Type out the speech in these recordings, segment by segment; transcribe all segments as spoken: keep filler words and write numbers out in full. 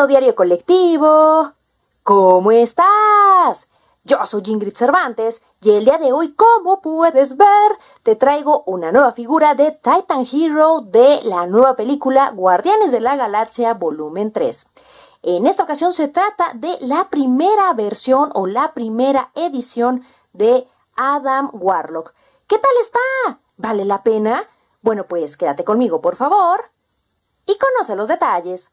Querido diario colectivo, ¿cómo estás? Yo soy Ingrid Cervantes y el día de hoy, como puedes ver, te traigo una nueva figura de Titan Hero de la nueva película Guardianes de la Galaxia volumen tres. En esta ocasión se trata de la primera versión o la primera edición de Adam Warlock. ¿Qué tal está? ¿Vale la pena? Bueno, pues quédate conmigo, por favor, y conoce los detalles.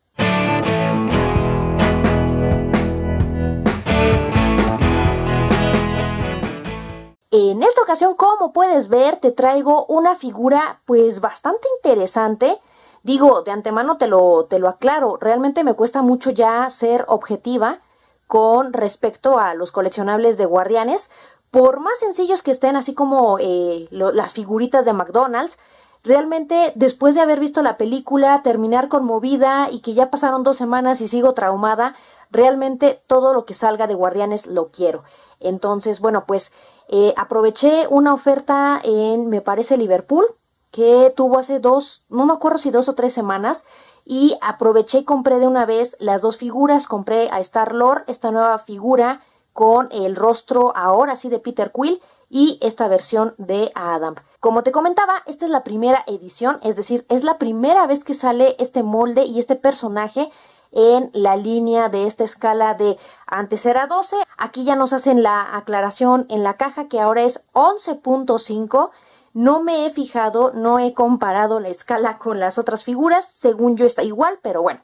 En esta ocasión, como puedes ver, te traigo una figura pues bastante interesante. Digo, de antemano te lo, te lo aclaro, realmente me cuesta mucho ya ser objetiva con respecto a los coleccionables de Guardianes. Por más sencillos que estén, así como eh, lo, las figuritas de McDonald's, realmente después de haber visto la película, terminar conmovida y que ya pasaron dos semanas y sigo traumada, realmente todo lo que salga de Guardianes lo quiero. Entonces, bueno, pues eh, aproveché una oferta en, me parece, Liverpool, que tuvo hace dos, no me acuerdo si dos o tres semanas, y aproveché y compré de una vez las dos figuras. Compré a Star-Lord, esta nueva figura con el rostro ahora sí de Peter Quill, y esta versión de Adam. Como te comentaba, esta es la primera edición, es decir, es la primera vez que sale este molde y este personaje en la línea de esta escala de antes era doce, aquí ya nos hacen la aclaración en la caja que ahora es once punto cinco. No me he fijado, no he comparado la escala con las otras figuras, según yo está igual, pero bueno.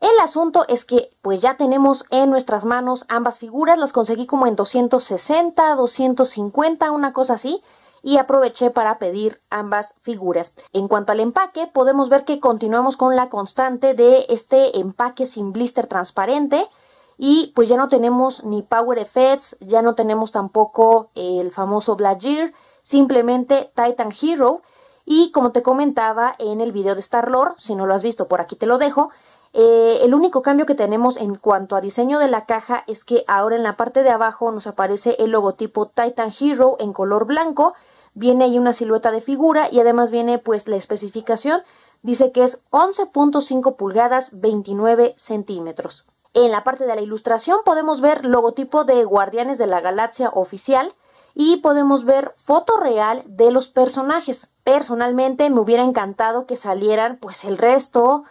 El asunto es que pues ya tenemos en nuestras manos ambas figuras, las conseguí como en doscientos sesenta, doscientos cincuenta, una cosa así, y aproveché para pedir ambas figuras. En cuanto al empaque, podemos ver que continuamos con la constante de este empaque sin blister transparente, y pues ya no tenemos ni Power Effects, ya no tenemos tampoco el famoso Blade Gear, simplemente Titan Hero. Y como te comentaba en el video de Star-Lord, si no lo has visto por aquí te lo dejo, Eh, el único cambio que tenemos en cuanto a diseño de la caja es que ahora en la parte de abajo nos aparece el logotipo Titan Hero en color blanco, viene ahí una silueta de figura y además viene pues la especificación, dice que es once punto cinco pulgadas, veintinueve centímetros. En la parte de la ilustración podemos ver logotipo de Guardianes de la Galaxia oficial y podemos ver foto real de los personajes. Personalmente me hubiera encantado que salieran pues el resto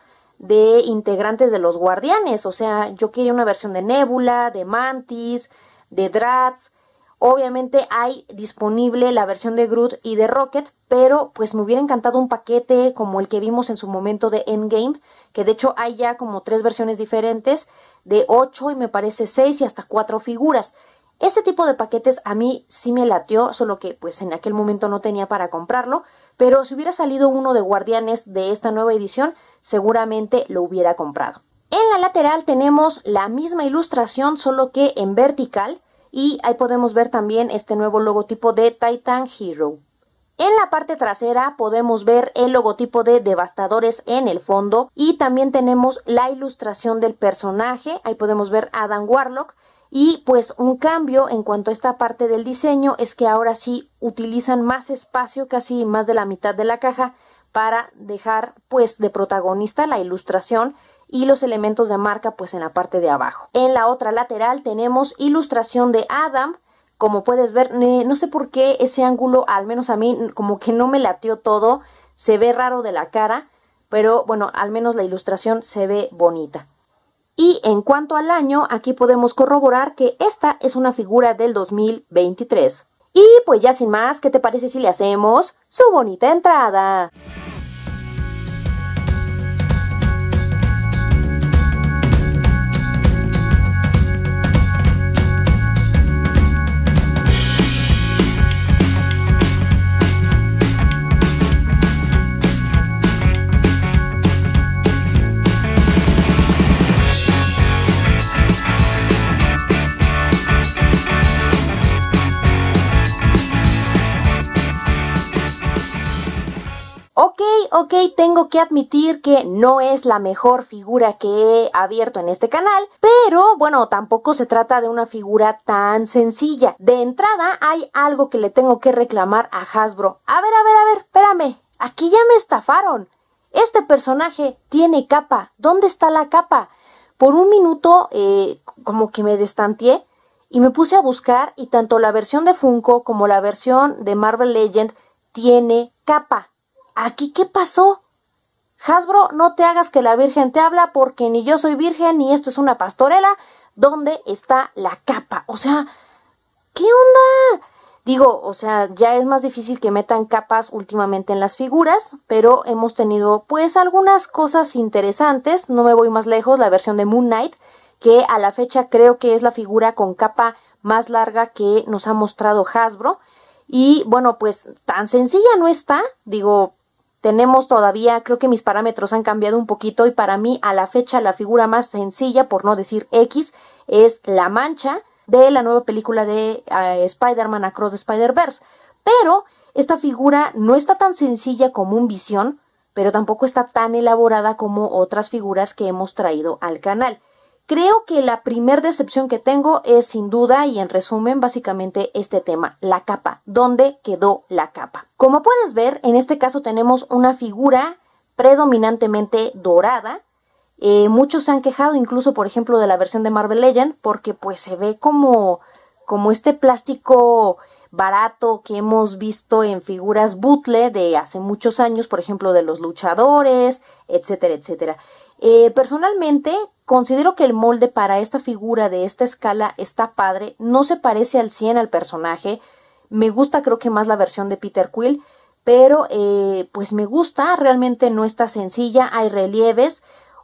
de integrantes de los Guardianes, o sea, yo quería una versión de Nebula, de Mantis, de Drax. Obviamente hay disponible la versión de Groot y de Rocket, pero pues me hubiera encantado un paquete como el que vimos en su momento de Endgame, que de hecho hay ya como tres versiones diferentes, de ocho y me parece seis y hasta cuatro figuras. Ese tipo de paquetes a mí sí me latió, solo que pues en aquel momento no tenía para comprarlo, pero si hubiera salido uno de Guardianes de esta nueva edición, seguramente lo hubiera comprado. En la lateral tenemos la misma ilustración, solo que en vertical, y ahí podemos ver también este nuevo logotipo de Titan Hero. En la parte trasera podemos ver el logotipo de Devastadores en el fondo, y también tenemos la ilustración del personaje, ahí podemos ver a Adam Warlock. Y pues un cambio en cuanto a esta parte del diseño es que ahora sí utilizan más espacio, casi más de la mitad de la caja, para dejar pues de protagonista la ilustración y los elementos de marca pues en la parte de abajo. En la otra lateral tenemos ilustración de Adam. Como puedes ver, no sé por qué ese ángulo, al menos a mí, como que no me latió todo, se ve raro de la cara, pero bueno, al menos la ilustración se ve bonita. Y en cuanto al año, aquí podemos corroborar que esta es una figura del dos mil veintitrés. Y pues ya sin más, ¿qué te parece si le hacemos su bonita entrada? Ok, tengo que admitir que no es la mejor figura que he abierto en este canal, pero bueno, tampoco se trata de una figura tan sencilla. De entrada hay algo que le tengo que reclamar a Hasbro. A ver, a ver, a ver, espérame, aquí ya me estafaron. Este personaje tiene capa, ¿dónde está la capa? Por un minuto eh, como que me destanteé y me puse a buscar, y tanto la versión de Funko como la versión de Marvel Legend tiene capa. ¿Aquí qué pasó? Hasbro, no te hagas que la Virgen te habla, porque ni yo soy virgen ni esto es una pastorela. ¿Dónde está la capa? O sea, ¿qué onda? Digo, o sea, ya es más difícil que metan capas últimamente en las figuras, pero hemos tenido pues algunas cosas interesantes. No me voy más lejos, la versión de Moon Knight, que a la fecha creo que es la figura con capa más larga que nos ha mostrado Hasbro. Y bueno, pues tan sencilla no está. Digo, tenemos todavía, creo que mis parámetros han cambiado un poquito, y para mí a la fecha la figura más sencilla, por no decir X, es la Mancha de la nueva película de uh, Spider-Man Across the Spider-Verse. Pero esta figura no está tan sencilla como un Vision, pero tampoco está tan elaborada como otras figuras que hemos traído al canal. Creo que la primer decepción que tengo es sin duda y en resumen básicamente este tema, la capa. ¿Dónde quedó la capa? Como puedes ver, en este caso tenemos una figura predominantemente dorada. Eh, muchos se han quejado incluso, por ejemplo, de la versión de Marvel Legend, porque pues se ve como, como este plástico barato que hemos visto en figuras bootle de hace muchos años, por ejemplo, de los luchadores, etcétera, etcétera. Eh, personalmente considero que el molde para esta figura de esta escala está padre, no se parece al cien al personaje. Me gusta, creo que más la versión de Peter Quill, pero eh, pues me gusta, realmente no está sencilla, hay relieves.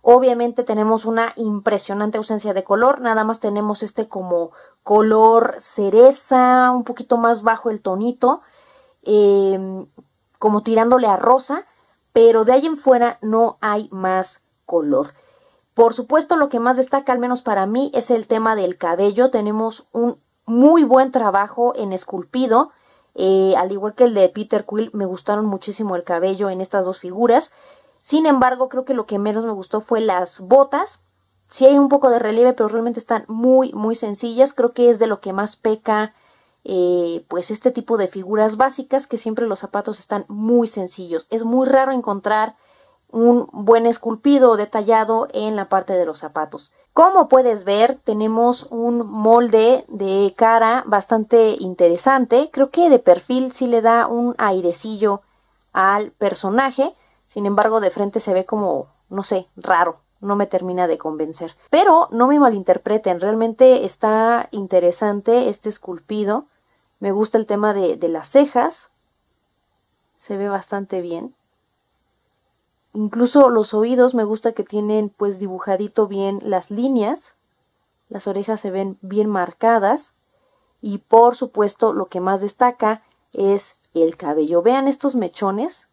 Obviamente tenemos una impresionante ausencia de color, nada más tenemos este como color cereza, un poquito más bajo el tonito, eh, como tirándole a rosa, pero de ahí en fuera no hay más color. Por supuesto, lo que más destaca, al menos para mí, es el tema del cabello. Tenemos un muy buen trabajo en esculpido, eh, al igual que el de Peter Quill, me gustaron muchísimo el cabello en estas dos figuras. Sin embargo, creo que lo que menos me gustó fue las botas. Sí hay un poco de relieve, pero realmente están muy, muy sencillas. Creo que es de lo que más peca eh, pues este tipo de figuras básicas, que siempre los zapatos están muy sencillos. Es muy raro encontrar un buen esculpido o detallado en la parte de los zapatos. Como puedes ver, tenemos un molde de cara bastante interesante. Creo que de perfil sí le da un airecillo al personaje. Sin embargo, de frente se ve como, no sé, raro. No me termina de convencer. Pero no me malinterpreten, realmente está interesante este esculpido. Me gusta el tema de, de las cejas. Se ve bastante bien. Incluso los oídos me gusta que tienen pues dibujadito bien las líneas. Las orejas se ven bien marcadas. Y por supuesto lo que más destaca es el cabello. Vean estos mechones.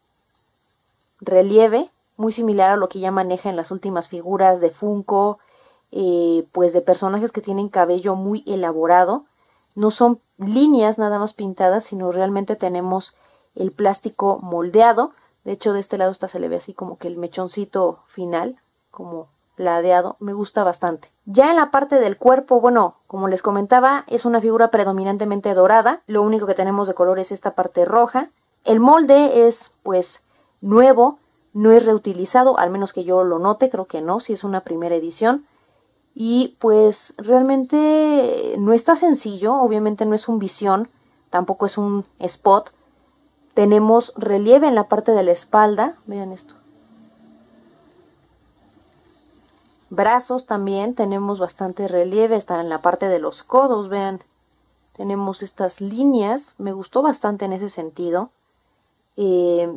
Relieve, muy similar a lo que ya maneja en las últimas figuras de Funko, eh, pues de personajes que tienen cabello muy elaborado. No son líneas nada más pintadas, sino realmente tenemos el plástico moldeado. De hecho, de este lado hasta se le ve así como que el mechoncito final, como ladeado. Me gusta bastante. Ya en la parte del cuerpo, bueno, como les comentaba, es una figura predominantemente dorada. Lo único que tenemos de color es esta parte roja. El molde es, pues, nuevo, no es reutilizado, al menos que yo lo note, creo que no, si es una primera edición. Y pues realmente no está sencillo, obviamente no es un Vision, tampoco es un Spot. Tenemos relieve en la parte de la espalda, vean esto. Brazos también, tenemos bastante relieve, están en la parte de los codos, vean. Tenemos estas líneas, me gustó bastante en ese sentido. Eh...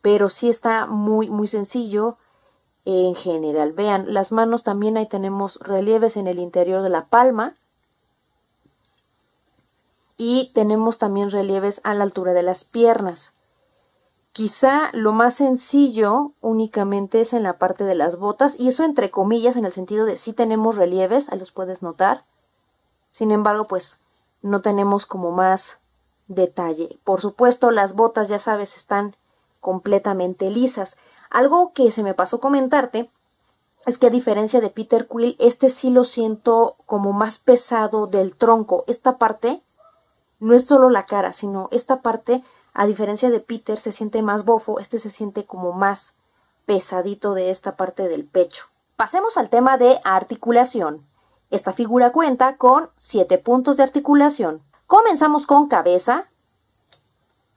Pero sí está muy, muy sencillo en general. Vean, las manos también ahí tenemos relieves en el interior de la palma. Y tenemos también relieves a la altura de las piernas. Quizá lo más sencillo únicamente es en la parte de las botas. Y eso entre comillas, en el sentido de sí tenemos relieves, ahí los puedes notar. Sin embargo, pues no tenemos como más detalle. Por supuesto, las botas, ya sabes, están completamente lisas. Algo que se me pasó comentarte es que, a diferencia de Peter Quill, este sí lo siento como más pesado del tronco. Esta parte no es solo la cara, sino esta parte, a diferencia de Peter, se siente más bofo. Este se siente como más pesadito de esta parte del pecho. Pasemos al tema de articulación. Esta figura cuenta con siete puntos de articulación. Comenzamos con cabeza.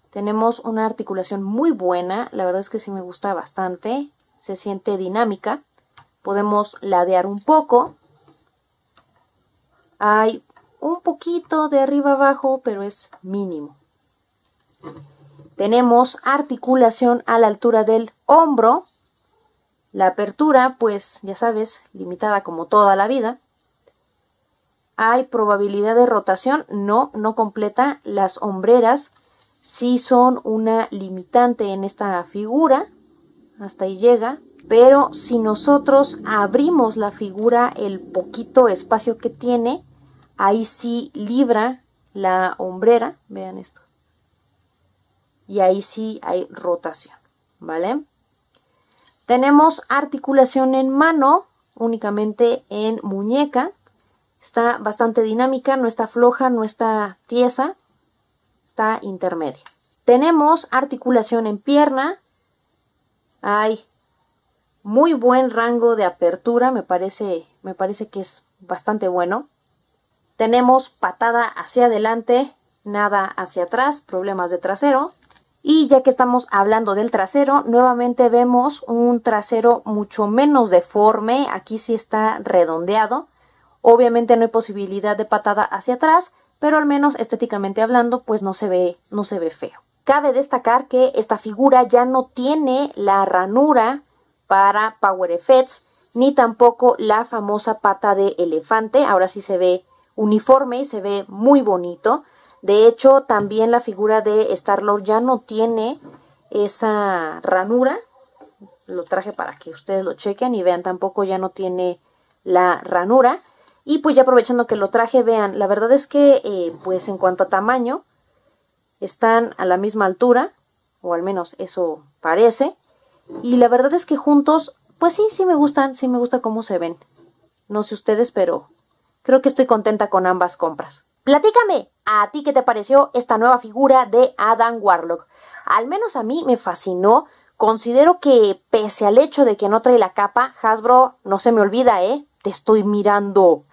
Tenemos una articulación muy buena, la verdad es que sí me gusta bastante, se siente dinámica. Podemos ladear un poco. Hay un poquito de arriba abajo, pero es mínimo. Tenemos articulación a la altura del hombro. La apertura, pues ya sabes, limitada como toda la vida. Hay probabilidad de rotación, no, no completa. Las hombreras sí son una limitante en esta figura, hasta ahí llega. Pero si nosotros abrimos la figura, el poquito espacio que tiene, ahí sí libra la hombrera, vean esto. Y ahí sí hay rotación, ¿vale? Tenemos articulación en mano, únicamente en muñeca. Está bastante dinámica, no está floja, no está tiesa, está intermedia. Tenemos articulación en pierna, hay muy buen rango de apertura, me parece, me parece que es bastante bueno. Tenemos patada hacia adelante, nada hacia atrás, problemas de trasero. Y ya que estamos hablando del trasero, nuevamente vemos un trasero mucho menos deforme, aquí sí está redondeado. Obviamente no hay posibilidad de patada hacia atrás, pero al menos estéticamente hablando, pues no se ve, no se ve feo. Cabe destacar que esta figura ya no tiene la ranura para Power Effects, ni tampoco la famosa pata de elefante. Ahora sí se ve uniforme y se ve muy bonito. De hecho, también la figura de Star-Lord ya no tiene esa ranura. Lo traje para que ustedes lo chequen y vean, tampoco ya no tiene la ranura. Y pues ya aprovechando que lo traje, vean, la verdad es que eh, pues en cuanto a tamaño están a la misma altura, o al menos eso parece. Y la verdad es que juntos, pues sí, sí me gustan, sí me gusta cómo se ven. No sé ustedes, pero creo que estoy contenta con ambas compras. Platícame, ¿a ti qué te pareció esta nueva figura de Adam Warlock? Al menos a mí me fascinó. Considero que pese al hecho de que no trae la capa, Hasbro no se me olvida, ¿eh? Te estoy mirando.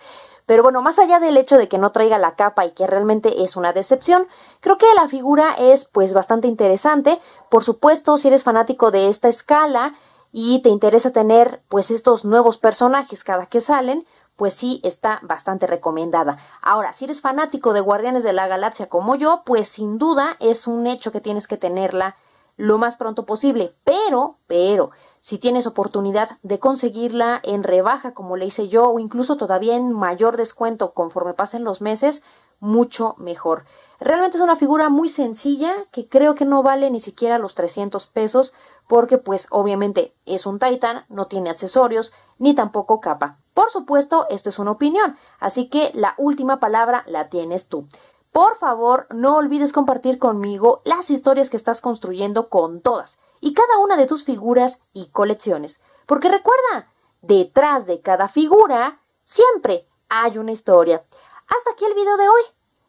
Pero bueno, más allá del hecho de que no traiga la capa y que realmente es una decepción, creo que la figura es pues bastante interesante. Por supuesto, si eres fanático de esta escala y te interesa tener pues estos nuevos personajes cada que salen, pues sí está bastante recomendada. Ahora, si eres fanático de Guardianes de la Galaxia como yo, pues sin duda es un hecho que tienes que tenerla lo más pronto posible. Pero, pero... si tienes oportunidad de conseguirla en rebaja como le hice yo, o incluso todavía en mayor descuento conforme pasen los meses, mucho mejor. Realmente es una figura muy sencilla que creo que no vale ni siquiera los trescientos pesos porque pues obviamente es un Titan, no tiene accesorios ni tampoco capa. Por supuesto, esto es una opinión, así que la última palabra la tienes tú. Por favor, no olvides compartir conmigo las historias que estás construyendo con todas y cada una de tus figuras y colecciones. Porque recuerda, detrás de cada figura siempre hay una historia. Hasta aquí el video de hoy.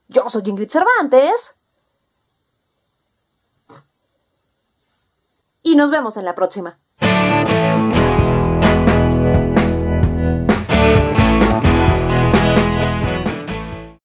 Yo soy Ingrid Cervantes. Y nos vemos en la próxima.